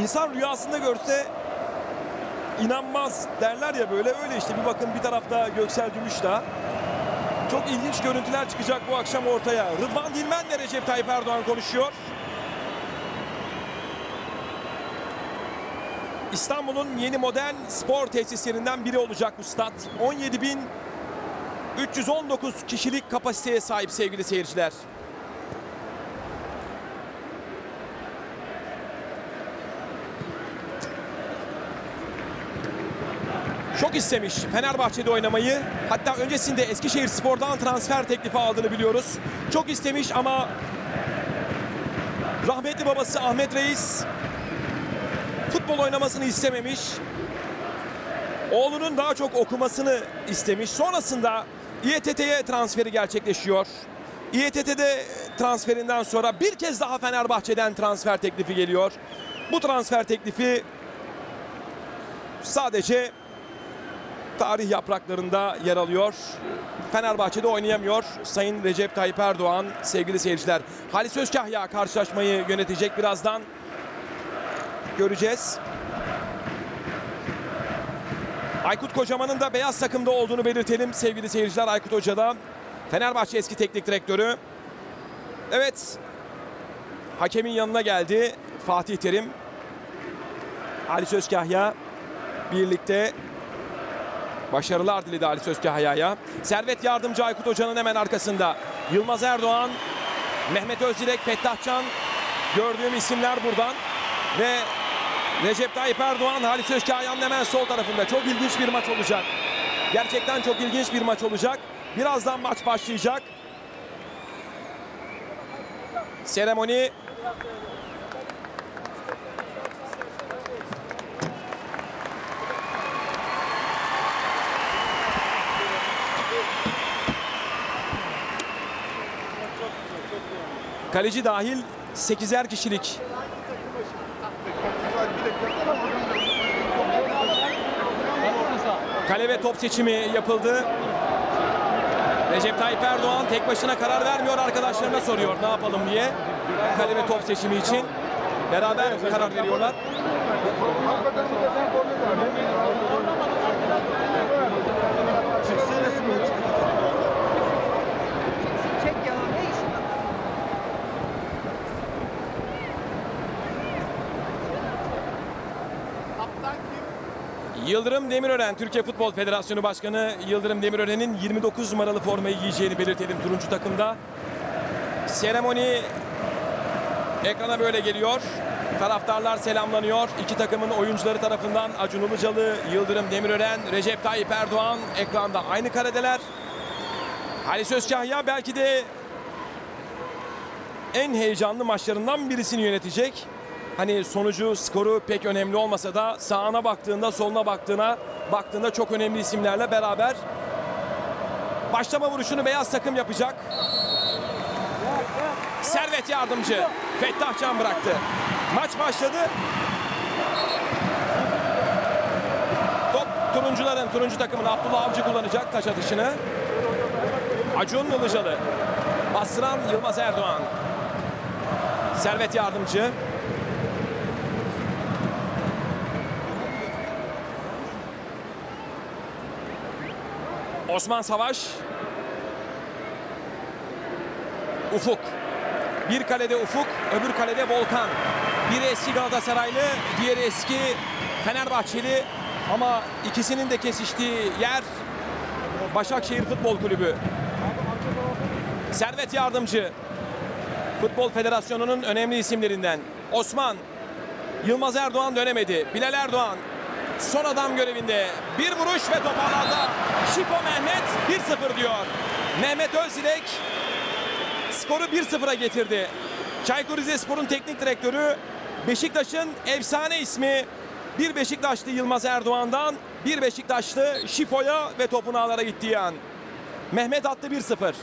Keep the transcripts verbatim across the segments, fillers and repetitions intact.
İnsan rüyasında görse inanmaz derler ya, böyle öyle işte. Bir bakın, bir tarafta Göksel Gümüş daha. Çok ilginç görüntüler çıkacak bu akşam ortaya. Rıdvan Dilmen ile Recep Tayyip Erdoğan konuşuyor. İstanbul'un yeni modern spor tesislerinden biri olacak bu stat. on yedi bin üç yüz on dokuz kişilik kapasiteye sahip sevgili seyirciler. Çok istemiş Fenerbahçe'de oynamayı. Hatta öncesinde Eskişehirspor'dan transfer teklifi aldığını biliyoruz. Çok istemiş ama rahmetli babası Ahmet Reis futbol oynamasını istememiş. Oğlunun daha çok okumasını istemiş. Sonrasında İETT'ye transferi gerçekleşiyor. İETT'de transferinden sonra bir kez daha Fenerbahçe'den transfer teklifi geliyor. Bu transfer teklifi sadece tarih yapraklarında yer alıyor. Fenerbahçe'de oynayamıyor Sayın Recep Tayyip Erdoğan sevgili seyirciler. Halis Özkaya karşılaşmayı yönetecek birazdan. Göreceğiz. Aykut Kocaman'ın da beyaz takımda olduğunu belirtelim sevgili seyirciler. Aykut Hoca da Fenerbahçe eski teknik direktörü. Evet. Hakemin yanına geldi Fatih Terim. Halis Özkaya birlikte başarılar diledi Halis Özkaya'ya. Servet Yardımcı Aykut Hoca'nın hemen arkasında. Yılmaz Erdoğan, Mehmet Özdilek, Fettah Can, gördüğüm isimler buradan. Ve Recep Tayyip Erdoğan Halis Özkaya'nın hemen sol tarafında. Çok ilginç bir maç olacak. Gerçekten çok ilginç bir maç olacak. Birazdan maç başlayacak. Seremoni. Kaleci dahil sekizer kişilik. Kale ve top seçimi yapıldı. Recep Tayyip Erdoğan tek başına karar vermiyor, arkadaşlarına soruyor ne yapalım diye. Kale ve top seçimi için beraber karar veriyorlar. Yıldırım Demirören, Türkiye Futbol Federasyonu Başkanı Yıldırım Demirören'in yirmi dokuz numaralı formayı giyeceğini belirtelim turuncu takımda. Seremoni ekrana böyle geliyor. Taraftarlar selamlanıyor. İki takımın oyuncuları tarafından Acun Ilıcalı, Yıldırım Demirören, Recep Tayyip Erdoğan ekranda aynı karedeler. Halis Özkaya belki de en heyecanlı maçlarından birisini yönetecek. Hani sonucu, skoru pek önemli olmasa da sağına baktığında, soluna baktığına baktığında çok önemli isimlerle beraber başlama vuruşunu beyaz takım yapacak. Servet Yardımcı, Fettah Can bıraktı. Maç başladı. Top turuncuların, turuncu takımın Abdullah Avcı kullanacak taç atışını. Acun Ilıcalı, bastıran Yılmaz Erdoğan. Servet Yardımcı. Osman Savaş. Ufuk. Bir kalede Ufuk, öbür kalede Volkan. Biri eski Galatasaraylı, diğeri eski Fenerbahçeli ama ikisinin de kesiştiği yer Başakşehir Futbol Kulübü. Servet Yardımcı, Futbol Federasyonu'nun önemli isimlerinden. Osman, Yılmaz Erdoğan dönemedi. Bilal Erdoğan son adam görevinde. Bir vuruş ve top ağlarda. Şiko Mehmet bir sıfır diyor. Mehmet Özdilek skoru bir sıfıra getirdi. Çaykur Rizespor'un teknik direktörü, Beşiktaş'ın efsane ismi, bir Beşiktaşlı Yılmaz Erdoğan'dan bir Beşiktaşlı Şifo'ya ve topun ağlara gittiği an. Mehmet attı bir sıfır.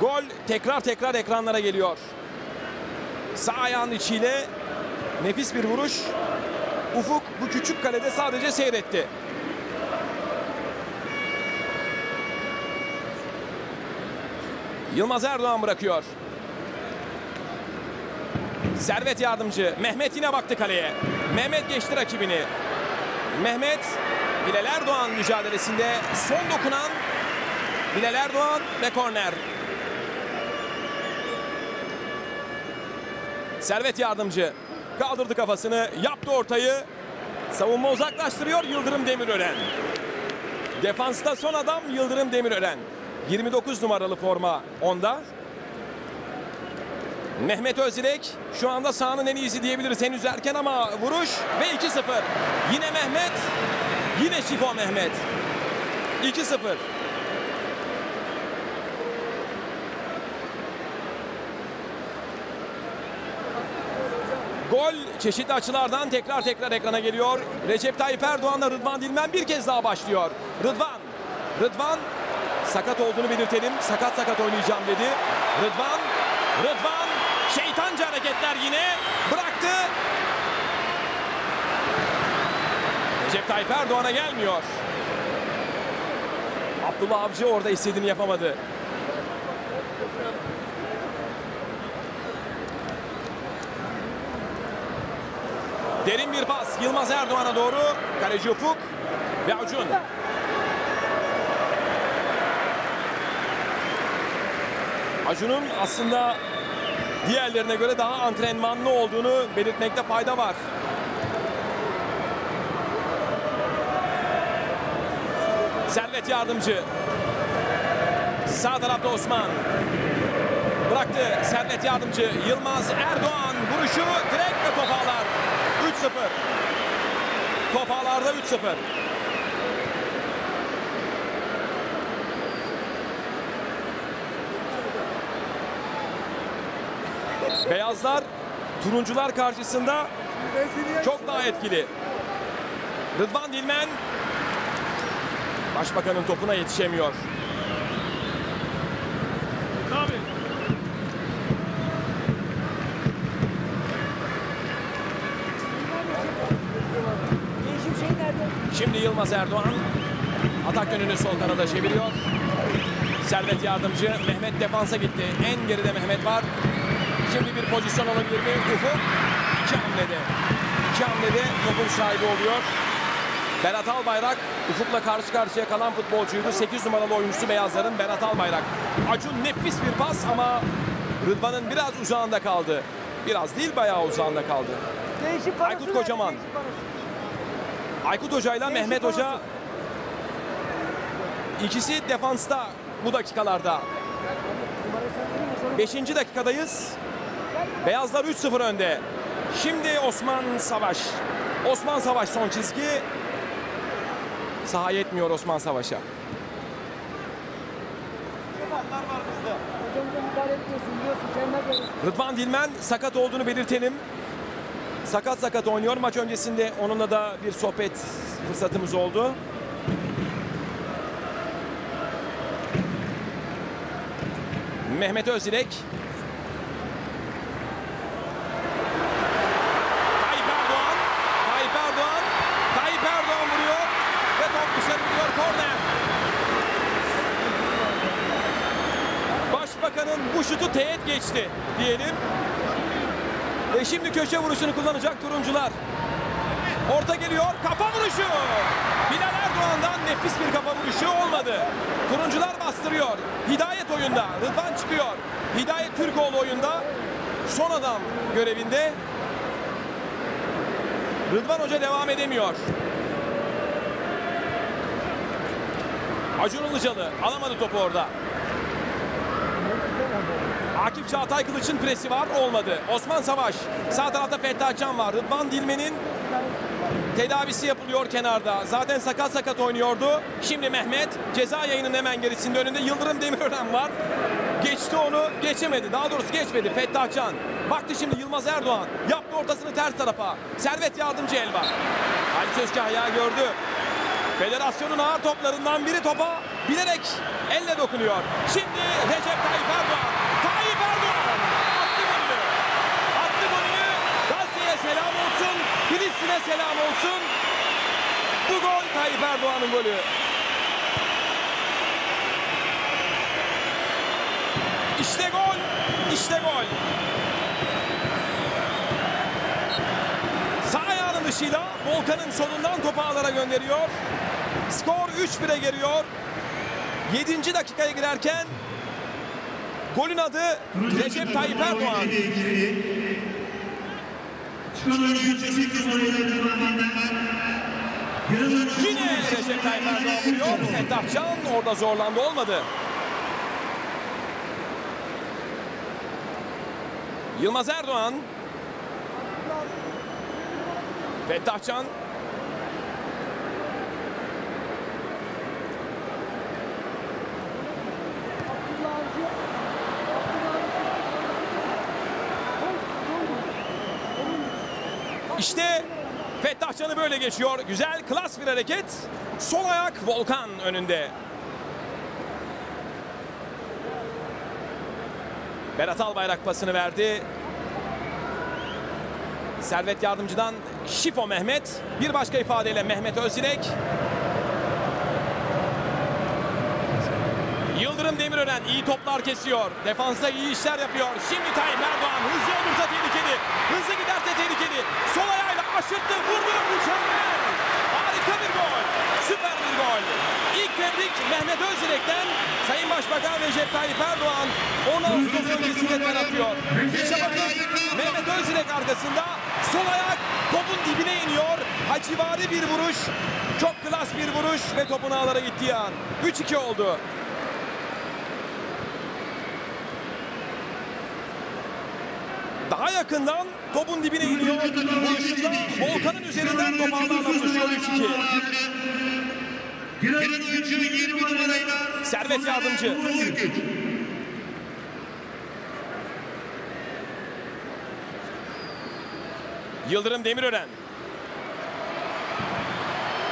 Gol tekrar tekrar ekranlara geliyor. Sağ ayağının içiyle nefis bir vuruş. Ufuk bu küçük kalede sadece seyretti. Yılmaz Erdoğan bırakıyor. Servet Yardımcı. Mehmet yine baktı kaleye. Mehmet geçti rakibini. Mehmet, Bilal Erdoğan mücadelesinde son dokunan Bilal Erdoğan ve korner. Servet Yardımcı kaldırdı kafasını, yaptı ortayı. Savunma uzaklaştırıyor Yıldırım Demirören. Defansta son adam Yıldırım Demirören. yirmi dokuz numaralı forma onda. Mehmet Özdilek şu anda sahanın en iyisi diyebiliriz. Henüz erken ama vuruş ve iki sıfır. Yine Mehmet, yine Şifo Mehmet. iki sıfır. Gol çeşitli açılardan tekrar tekrar ekrana geliyor. Recep Tayyip Erdoğan'la Rıdvan Dilmen bir kez daha başlıyor. Rıdvan, Rıdvan sakat olduğunu belirtelim. Sakat sakat oynayacağım dedi. Rıdvan, Rıdvan şeytanca hareketler yine bıraktı. Recep Tayyip Erdoğan'a gelmiyor. Abdullah Avcı orada istediğini yapamadı. Derin bir pas Yılmaz Erdoğan'a doğru. Kaleci Ufuk ve Acun. Acun'un aslında diğerlerine göre daha antrenmanlı olduğunu belirtmekte fayda var. Servet Yardımcı. Sağ tarafta Osman. Bıraktı Servet Yardımcı. Yılmaz Erdoğan vuruşu direkt ve topağlar. üç sıfır. Topağlarda üç sıfır. Beyazlar turuncular karşısında çok daha etkili. Rıdvan Dilmen Başbakan'ın topuna yetişemiyor. Abi. Şimdi Yılmaz Erdoğan atak yönünü sol kanada çeviriyor. Servet Yardımcı. Mehmet defansa gitti. En geride Mehmet var. Şimdi bir pozisyon olabilir mi? Ufuk iki hamlede. İki hamlede topun sahibi oluyor. Berat Albayrak Ufuk'la karşı karşıya kalan futbolcuydu. sekiz numaralı oyuncusu beyazların Berat Albayrak. Acun nefis bir pas ama Rıdvan'ın biraz uzağında kaldı. Biraz değil bayağı uzağında kaldı. Aykut Kocaman. Aykut Hoca'yla Mehmet Hoca ikisi defansta bu dakikalarda. beşinci dakikadayız. Beyazlar üç sıfır önde. Şimdi Osman Savaş. Osman Savaş son çizgi. Saha yetmiyor Osman Savaş'a. Rıdvan Dilmen sakat olduğunu belirtelim. Sakat sakat oynuyor. Maç öncesinde onunla da bir sohbet fırsatımız oldu. Mehmet Özdilek. Tayyip Erdoğan. Tayyip Erdoğan. Tayyip Erdoğan vuruyor. Ve top dışarı gidiyor. Korner. Başbakan'ın bu şutu teğet geçti diyelim. Ve şimdi köşe vuruşunu kullanacak turuncular. Orta geliyor. Kafa vuruşu. Bilal Erdoğan'dan nefis bir kafa vuruşu olmadı. Turuncular bastırıyor. Hidayet oyunda. Rıdvan çıkıyor. Hidayet Türkoğlu oyunda. Son adam görevinde. Rıdvan Hoca devam edemiyor. Acun Ilıcalı alamadı topu orada. Akif Çağatay Kılıç'ın presi var. Olmadı. Osman Savaş. Sağ tarafta Fettah Can var. Rıdvan Dilmen'in tedavisi yapılıyor kenarda. Zaten sakat sakat oynuyordu. Şimdi Mehmet ceza yayının hemen gerisinde önünde Yıldırım Demirören var. Geçti onu. Geçemedi. Daha doğrusu geçmedi. Fettah Can. Baktı şimdi Yılmaz Erdoğan. Yaptı ortasını ters tarafa. Servet Yardımcı el var. Halis Özkaya gördü. Federasyonun ağır toplarından biri topa bilerek elle dokunuyor. Şimdi Recep Tayyip Erdoğan. Tayyip Erdoğan attı golü. Attı golü. Gazze'ye selam olsun. Filistin'e selam olsun. Bu gol Tayyip Erdoğan'ın golü. İşte gol. İşte gol. Vuruşuyla Volkan'ın solundan topu ağlara gönderiyor. Skor üç bire geliyor. yedinci dakikaya girerken golün adı Recep Tayyip Erdoğan. Yine Recep Tayyip Erdoğan vuruyor. Fettah Can orada zorlandı, olmadı. Yılmaz Erdoğan. Fettah Can. İşte Fettah Can'ı böyle geçiyor. Güzel, klas bir hareket. Sol ayak Volkan önünde. Berat Albayrak pasını verdi. Servet Yardımcı'dan Şifo Mehmet. Bir başka ifadeyle Mehmet Özdilek. Yıldırım Demirören iyi toplar kesiyor. Defansa iyi işler yapıyor. Şimdi Tayyip Erdoğan hızlı olursa tehlikeli. Hızlı giderse tehlikeli. Sol ayağıyla aşırttı. Vurdu. Mükemmel. Harika bir gol. Süper bir gol. İlk tebrik Mehmet Özdilek'ten. Sayın Başbakan Recep Tayyip Erdoğan on Ağustos öncesinde ter atıyor. İşte bakın Mehmet Özdilek arkasında. Sol ayak topun dibine iniyor. Hacivari bir vuruş. Çok klas bir vuruş ve topun ağlara gittiği an. üç iki oldu. Daha yakından topun dibine iniyor. Vuruşunda Volkan'ın üzerinden top ağlarla buluşuyor. iki iki. Servet Yardımcı. Yıldırım Demirören.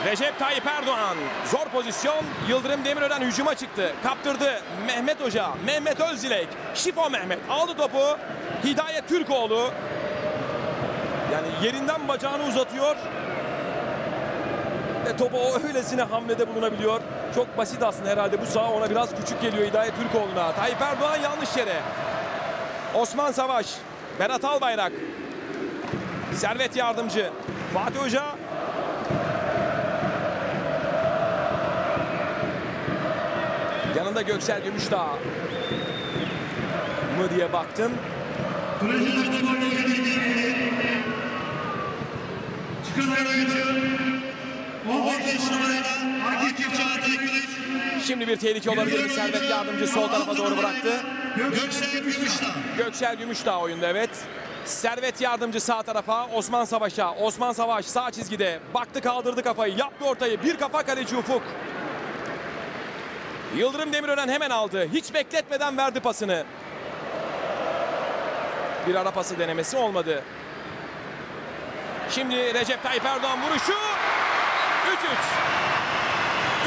Recep Tayyip Erdoğan. Zor pozisyon. Yıldırım Demirören hücuma çıktı. Kaptırdı Mehmet Hoca. Mehmet Özdilek. Şifo Mehmet. Aldı topu. Hidayet Türkoğlu. Yani yerinden bacağını uzatıyor. Ve topu o öylesine hamlede bulunabiliyor. Çok basit aslında herhalde. Bu saha ona biraz küçük geliyor Hidayet Türkoğlu'na. Tayyip Erdoğan yanlış yere. Osman Savaş. Berat Albayrak. Servet Yardımcı. Fatih Hoca. Yanında Göksel Gümüş daha mı diye baktım. Şimdi bir tehlike olabilir. Servet Yardımcı sol tarafa doğru bıraktı. Göksel Gümüş daha oyunda, evet. Servet Yardımcı sağ tarafa, Osman Savaş'a. Osman Savaş sağ çizgide. Baktı, kaldırdı kafayı. Yaptı ortayı. Bir kafa, kaleci Ufuk. Yıldırım Demirören hemen aldı. Hiç bekletmeden verdi pasını. Bir ara pası denemesi olmadı. Şimdi Recep Tayyip Erdoğan vuruşu. üç üç.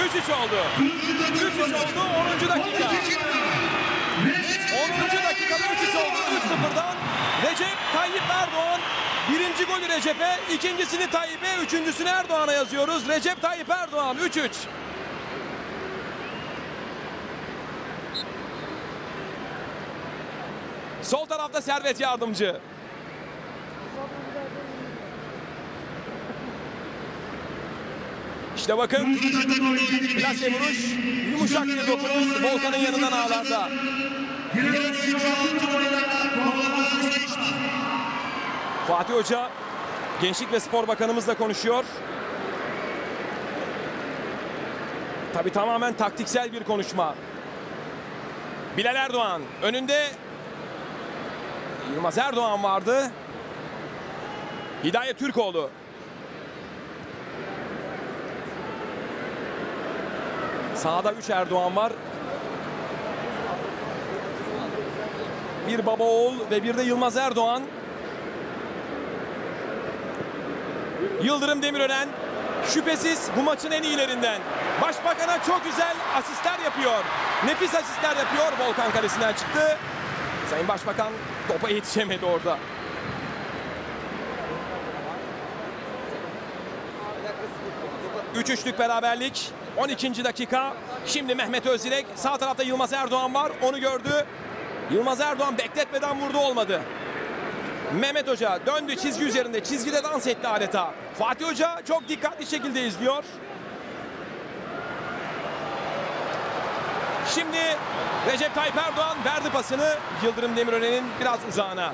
üç üç oldu. üç üç oldu. onuncu dakika. onuncu dakikada üç üç oldu. üç sıfırdan Recep Tayyip Erdoğan. Birinci golü Recep'e, ikincisini Tayyip'e, üçüncüsünü Erdoğan'a yazıyoruz. Recep Tayyip Erdoğan üç üç. Sol tarafta Servet Yardımcı. İşte bakın. Plase vuruş. Yumuşak bir dokunuş. Volkan'ın yanından ağlarda. Fatih Hoca Gençlik ve Spor Bakanımızla konuşuyor. Tabi tamamen taktiksel bir konuşma. Bilal Erdoğan önünde. Yılmaz Erdoğan vardı. Hidayet Türkoğlu. Sağda üç Erdoğan var. Bir baba oğul ve bir de Yılmaz Erdoğan. Yıldırım Demirören şüphesiz bu maçın en iyilerinden. Başbakan'a çok güzel asistler yapıyor. Nefis asistler yapıyor. Volkan kalesinden çıktı. Sayın Başbakan topa yetişemedi orada. üç üçlük beraberlik. on ikinci dakika. Şimdi Mehmet Özdilek. Sağ tarafta Yılmaz Erdoğan var. Onu gördü. Yılmaz Erdoğan bekletmeden vurdu, olmadı. Mehmet Hoca döndü çizgi üzerinde. Çizgide dans etti adeta. Fatih Hoca çok dikkatli şekilde izliyor. Şimdi Recep Tayyip Erdoğan verdi pasını Yıldırım Demirören'in biraz uzağına.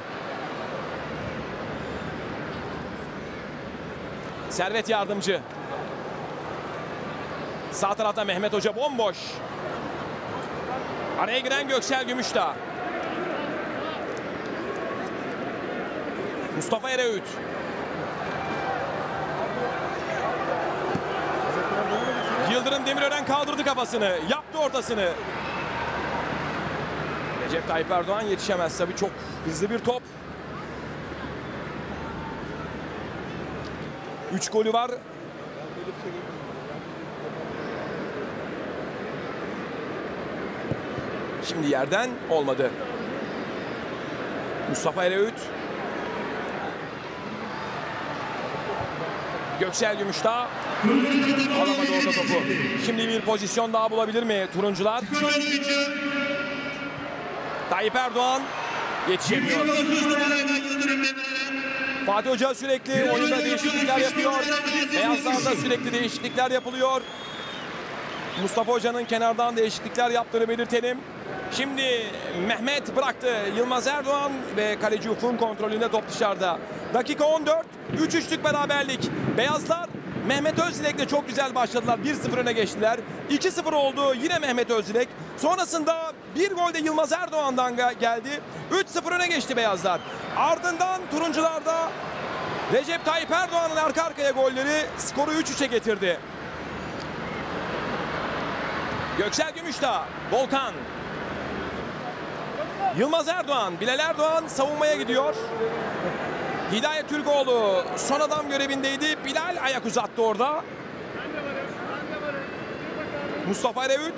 Servet Yardımcı. Sağ tarafta Mehmet Hoca bomboş. Araya giren Göksel Gümüş daha. Mustafa Ereğüt. Yıldırım Demirören kaldırdı kafasını. Yaptı ortasını. Recep Tayyip Erdoğan yetişemez tabii. Çok hızlı bir top. Üç golü var. Şimdi yerden olmadı. Mustafa Ereğüt. Göksel Gümüşdağ alamadı orada topu. Şimdi bir pozisyon daha bulabilir mi turuncular? Tayyip Erdoğan yetişemiyor. Fatih Hoca sürekli oyunda değişiklikler yapıyor. Beyazlarda sürekli değişiklikler yapılıyor. Mustafa Hoca'nın kenardan değişiklikler yaptığını belirtelim. Şimdi Mehmet bıraktı. Yılmaz Erdoğan ve kaleci Ufuk'un kontrolünde top dışarıda. Dakika on dört. üç üçlük beraberlik. Beyazlar Mehmet Özdilek'le çok güzel başladılar. bir sıfır öne geçtiler. iki sıfır oldu yine Mehmet Özdilek. Sonrasında bir gol de Yılmaz Erdoğan'dan geldi. üç sıfır öne geçti beyazlar. Ardından turuncularda Recep Tayyip Erdoğan'ın arka arkaya golleri skoru üç üçe getirdi. Göksel Gümüşdağ, Volkan. Yılmaz Erdoğan, Bilal Erdoğan savunmaya gidiyor. Hidayet Türkoğlu son adam görevindeydi. Bilal ayak uzattı orada. Mustafa Ereğüt.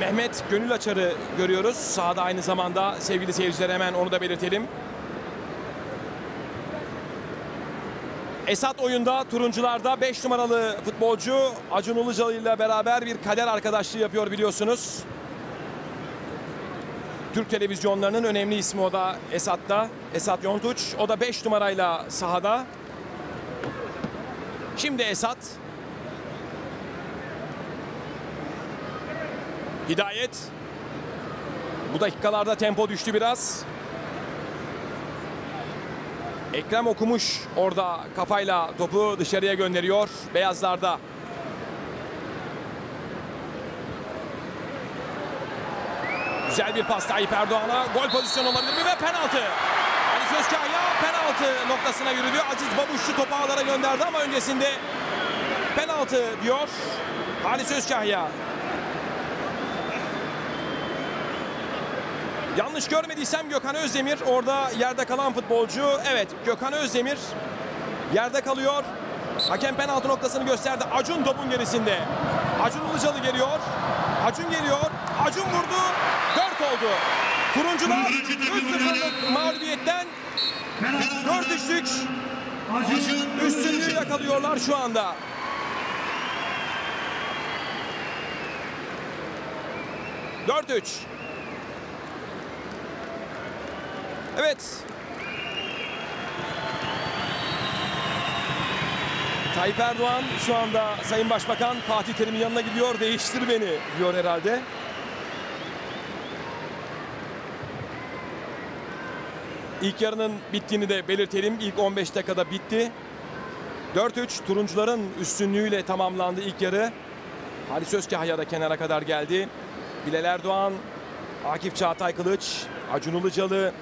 Mehmet Gönül açarı görüyoruz. Sahada aynı zamanda sevgili seyirciler, hemen onu da belirtelim. Esat oyunda, turuncularda beş numaralı futbolcu Acun Ilıcalı ile beraber bir kader arkadaşlığı yapıyor biliyorsunuz. Türk televizyonlarının önemli ismi o da Esat'ta. Esat Yontuç, o da beş numarayla sahada. Şimdi Esat. Hidayet. Bu dakikalarda tempo düştü biraz. Ekrem Okumuş orada kafayla topu dışarıya gönderiyor beyazlarda. Güzel bir pas Tayyip Erdoğan'a. Gol pozisyonu olabilir mi? Ve penaltı. Halis Özkaya penaltı noktasına yürüdü. Aziz Babuşçu topu ağlara gönderdi ama öncesinde penaltı diyor Halis Özkaya. Yanlış görmediysem Gökhan Özdemir orada yerde kalan futbolcu. Evet, Gökhan Özdemir yerde kalıyor. Hakem penaltı noktasını gösterdi. Acun topun gerisinde. Acun Ilıcalı geliyor. Acun geliyor. Acun vurdu. Dört oldu. Turuncular üç sıfırlık mağlubiyetten dört üçlük üstünlüğü yakalıyorlar şu anda. dört üç. Evet. Tayyip Erdoğan şu anda Sayın Başbakan Fatih Terim'in yanına gidiyor. Değiştir beni diyor herhalde. İlk yarının bittiğini de belirtelim. İlk on beş dakikada bitti. dört üç turuncuların üstünlüğüyle tamamlandı ilk yarı. Halis Özkahya da kenara kadar geldi. Bilal Erdoğan, Akif Çağatay Kılıç, Acun Ilıcalı,